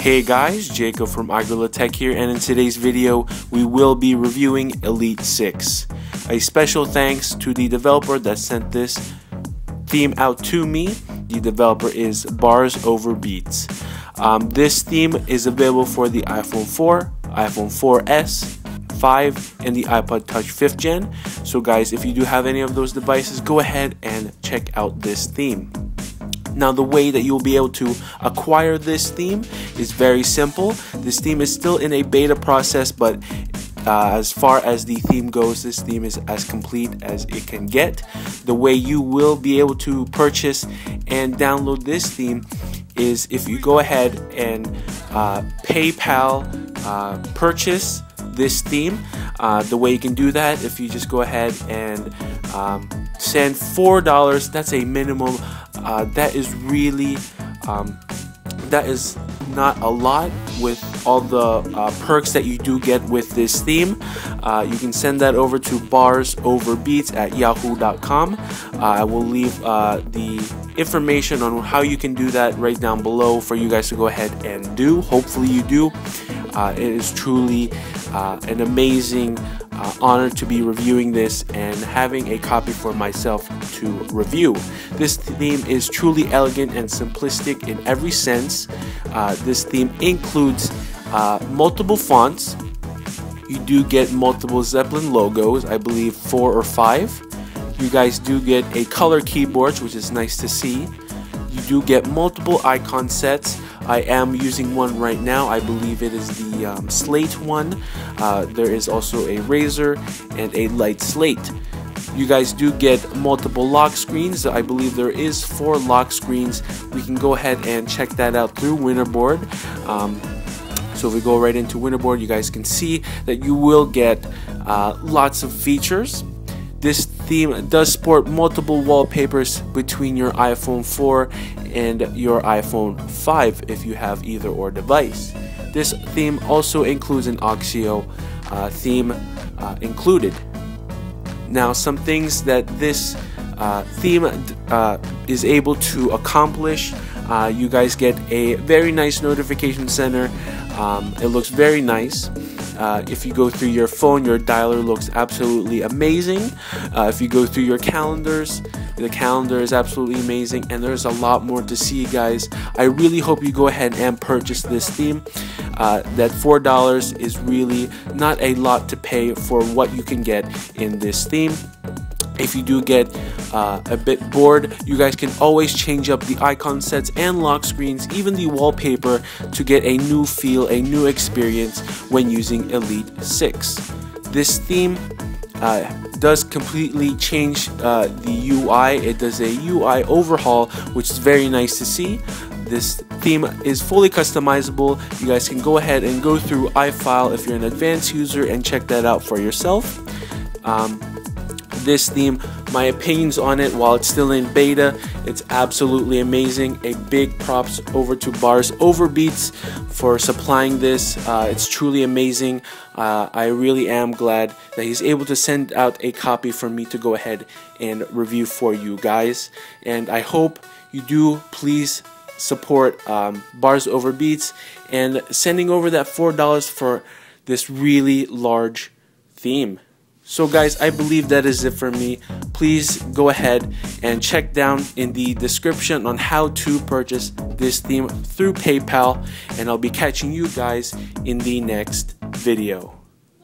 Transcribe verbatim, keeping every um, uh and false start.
Hey guys, Jacob from iGorilla Tech here, and in today's video we will be reviewing Elite six. A special thanks to the developer that sent this theme out to me. The developer is Bars Over Beats. Um, this theme is available for the iPhone four, iPhone four S, five, and the iPod Touch fifth gen. So guys, if you do have any of those devices, go ahead and check out this theme. Now, the way that you'll be able to acquire this theme is very simple. This theme is still in a beta process, but uh, as far as the theme goes, this theme is as complete as it can get. The way you will be able to purchase and download this theme is if you go ahead and uh, PayPal uh, purchase this theme. Uh, the way you can do that, if you just go ahead and um, send four dollars, that's a minimum. Uh, that is really, um, that is not a lot with all the uh, perks that you do get with this theme. Uh, you can send that over to barsoverbeats at yahoo dot com. Uh, I will leave uh, the information on how you can do that right down below for you guys to go ahead and do. Hopefully you do. Uh, it is truly uh, an amazing Uh, honored to be reviewing this and having a copy for myself to review. This theme is truly elegant and simplistic in every sense. Uh, this theme includes uh, multiple fonts. You do get multiple Zeppelin logos, I believe four or five. You guys do get a color keyboard, which is nice to see. You do get multiple icon sets. I am using one right now. I believe it is the um, slate one. Uh, there is also a razor and a light slate. You guys do get multiple lock screens. I believe there is four lock screens. We can go ahead and check that out through WinterBoard. Um, so if we go right into WinterBoard, you guys can see that you will get uh, lots of features. This theme does sport multiple wallpapers between your iPhone four and your iPhone five if you have either or device. This theme also includes an Oxio uh, theme uh, included. Now, some things that this uh, theme uh, is able to accomplish. Uh, you guys get a very nice notification center. Um, it looks very nice. Uh, if you go through your phone, your dialer looks absolutely amazing. Uh, if you go through your calendars, the calendar is absolutely amazing, and there's a lot more to see, guys. I really hope you go ahead and purchase this theme. Uh, that four dollars is really not a lot to pay for what you can get in this theme. If you do get uh, a bit bored, you guys can always change up the icon sets and lock screens, even the wallpaper, to get a new feel, a new experience when using Elite six. This theme uh, does completely change uh, the U I. It does a U I overhaul, which is very nice to see. This theme is fully customizable. You guys can go ahead and go through iFile if you're an advanced user and check that out for yourself. Um, This theme, my opinions on it while it's still in beta, it's absolutely amazing. A big props over to Bars Over Beats for supplying this. Uh, it's truly amazing. Uh, I really am glad that he's able to send out a copy for me to go ahead and review for you guys. And I hope you do please support um, Bars Over Beats and sending over that four dollars for this really large theme. So guys, I believe that is it for me. Please go ahead and check down in the description on how to purchase this theme through PayPal, and I'll be catching you guys in the next video.